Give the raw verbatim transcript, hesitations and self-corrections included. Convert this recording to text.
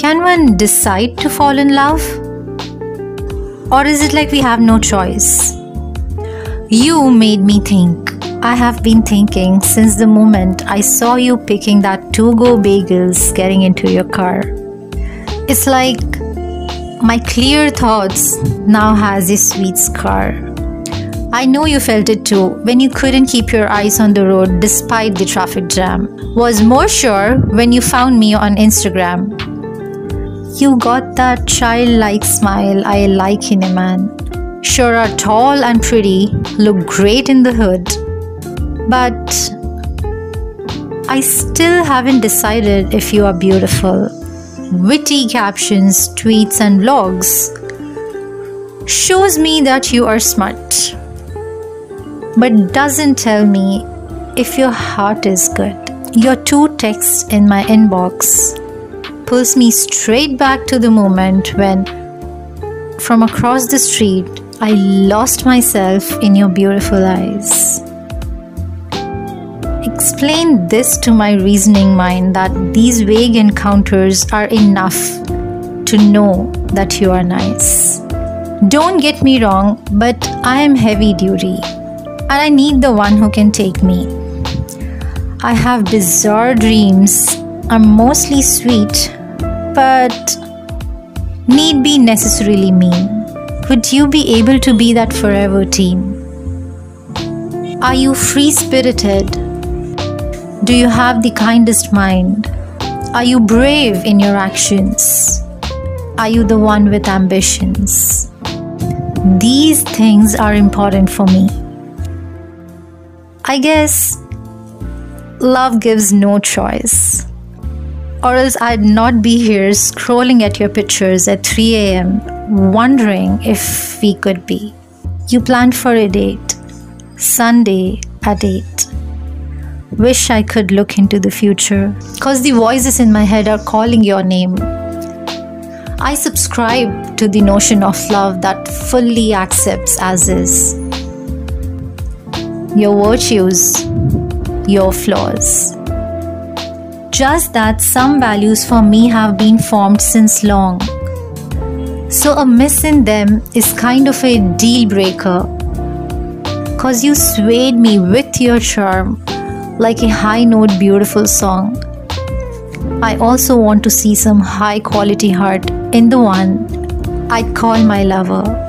Can one decide to fall in love? Or is it like we have no choice? You made me think. I have been thinking since the moment I saw you picking that to-go bagels getting into your car. It's like my clear thoughts now has a sweet scar. I know you felt it too when you couldn't keep your eyes on the road despite the traffic jam. Was more sure when you found me on Instagram. You got that childlike smile I like in a man. Sure are tall and pretty, look great in the hood. But I still haven't decided if you are beautiful. Witty captions, tweets and vlogs shows me that you are smart, but doesn't tell me if your heart is good. Your two texts in my inbox pulls me straight back to the moment when, from across the street, I lost myself in your beautiful eyes. Explain this to my reasoning mind that these vague encounters are enough to know that you are nice. Don't get me wrong, but I am heavy duty and I need the one who can take me. I have bizarre dreams, I'm mostly sweet, but need be necessarily mean. Would you be able to be that forever team? Are you free-spirited? Do you have the kindest mind? Are you brave in your actions? Are you the one with ambitions? These things are important for me. I guess love gives no choice. Or else I'd not be here scrolling at your pictures at three a m wondering if we could be. You planned for a date. Sunday at eight. Wish I could look into the future, cause the voices in my head are calling your name. I subscribe to the notion of love that fully accepts as is. Your virtues, your flaws. Just that some values for me have been formed since long. So a miss in them is kind of a deal breaker. Cause you swayed me with your charm. Like a high note beautiful song. I also want to see some high quality heart in the one I call my lover.